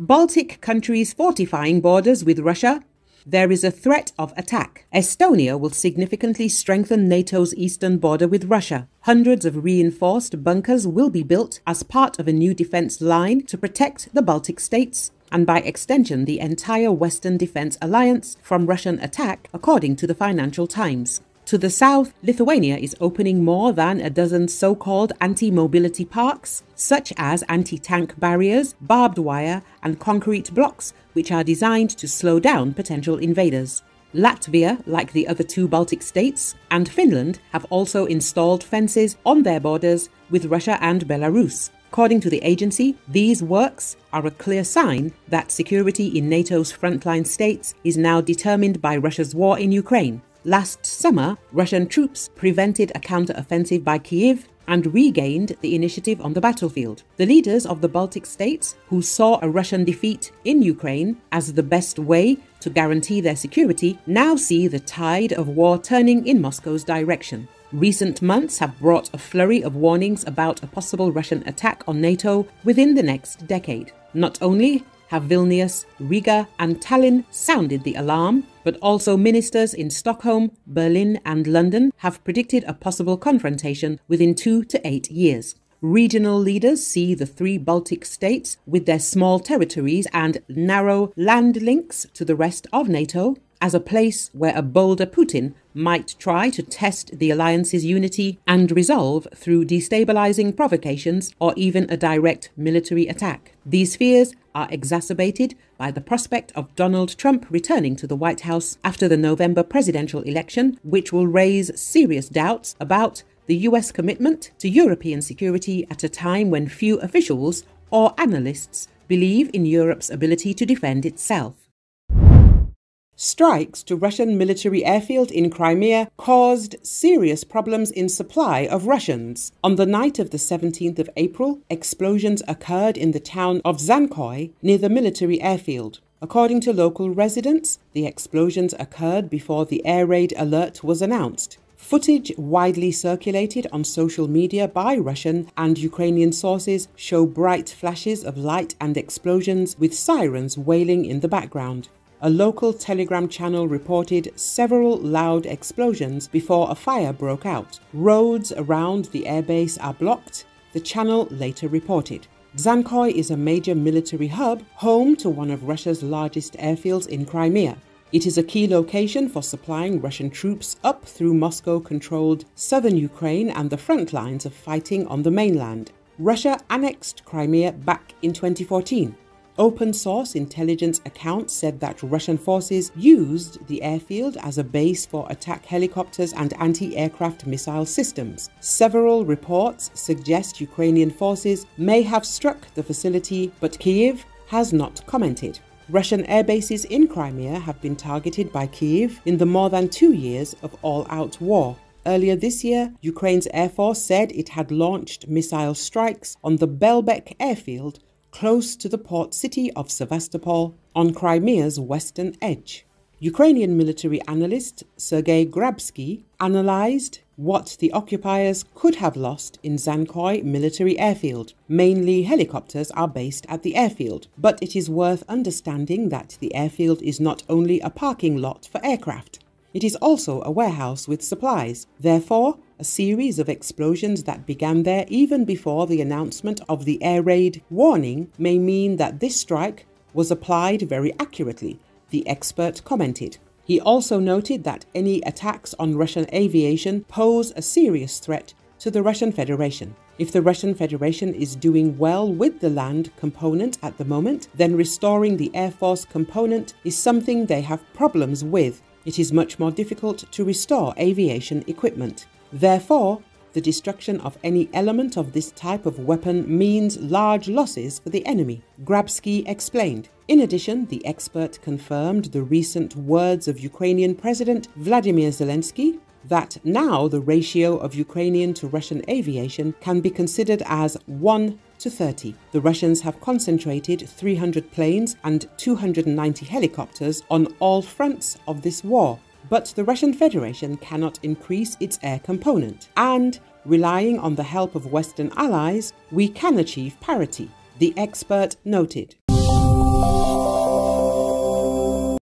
Baltic countries fortifying borders with Russia. There is a threat of attack. Estonia will significantly strengthen NATO's eastern border with Russia. Hundreds of reinforced bunkers will be built as part of a new defense line to protect the Baltic states and by extension the entire Western Defense Alliance from Russian attack, according to the Financial Times. To the south, Lithuania is opening more than a dozen so-called anti-mobility parks, such as anti-tank barriers, barbed wire and concrete blocks, which are designed to slow down potential invaders. Latvia, like the other two Baltic states, and Finland have also installed fences on their borders with Russia and Belarus. According to the agency, these works are a clear sign that security in NATO's frontline states is now determined by Russia's war in Ukraine. Last summer, Russian troops prevented a counter-offensive by Kyiv and regained the initiative on the battlefield. The leaders of the Baltic states, who saw a Russian defeat in Ukraine as the best way to guarantee their security, now see the tide of war turning in Moscow's direction. Recent months have brought a flurry of warnings about a possible Russian attack on NATO within the next decade. Not only have Vilnius, Riga and Tallinn sounded the alarm, but also ministers in Stockholm, Berlin and London have predicted a possible confrontation within 2 to 8 years. Regional leaders see the three Baltic states, with their small territories and narrow land links to the rest of NATO, as a place where a bolder Putin might try to test the alliance's unity and resolve through destabilizing provocations or even a direct military attack. These fears are exacerbated by the prospect of Donald Trump returning to the White House after the November presidential election, which will raise serious doubts about the US commitment to European security at a time when few officials or analysts believe in Europe's ability to defend itself. Strikes to Russian military airfield in Crimea caused serious problems in supply of rations. On the night of the 17th of April, explosions occurred in the town of Dzhankoi near the military airfield. According to local residents, the explosions occurred before the air raid alert was announced. Footage widely circulated on social media by Russian and Ukrainian sources show bright flashes of light and explosions with sirens wailing in the background. A local Telegram channel reported several loud explosions before a fire broke out. Roads around the airbase are blocked, the channel later reported. Dzhankoi is a major military hub, home to one of Russia's largest airfields in Crimea. It is a key location for supplying Russian troops up through Moscow-controlled southern Ukraine and the front lines of fighting on the mainland. Russia annexed Crimea back in 2014. Open-source intelligence accounts said that Russian forces used the airfield as a base for attack helicopters and anti-aircraft missile systems. Several reports suggest Ukrainian forces may have struck the facility, but Kyiv has not commented. Russian airbases in Crimea have been targeted by Kyiv in the more than 2 years of all-out war. Earlier this year, Ukraine's Air Force said it had launched missile strikes on the Belbek airfield close to the port city of Sevastopol on Crimea's western edge. Ukrainian military analyst Sergey Grabsky analyzed what the occupiers could have lost in Dzhankoi military airfield. Mainly helicopters are based at the airfield, but it is worth understanding that the airfield is not only a parking lot for aircraft. It is also a warehouse with supplies. Therefore, a series of explosions that began there even before the announcement of the air raid warning may mean that this strike was applied very accurately, the expert commented. He also noted that any attacks on Russian aviation pose a serious threat to the Russian Federation. If the Russian Federation is doing well with the land component at the moment, then restoring the Air Force component is something they have problems with. It is much more difficult to restore aviation equipment. Therefore, the destruction of any element of this type of weapon means large losses for the enemy, Grabsky explained. In addition, the expert confirmed the recent words of Ukrainian President Vladimir Zelensky that now the ratio of Ukrainian to Russian aviation can be considered as 1 to 30. The Russians have concentrated 300 planes and 290 helicopters on all fronts of this war. But the Russian Federation cannot increase its air component, and relying on the help of Western allies, we can achieve parity, the expert noted.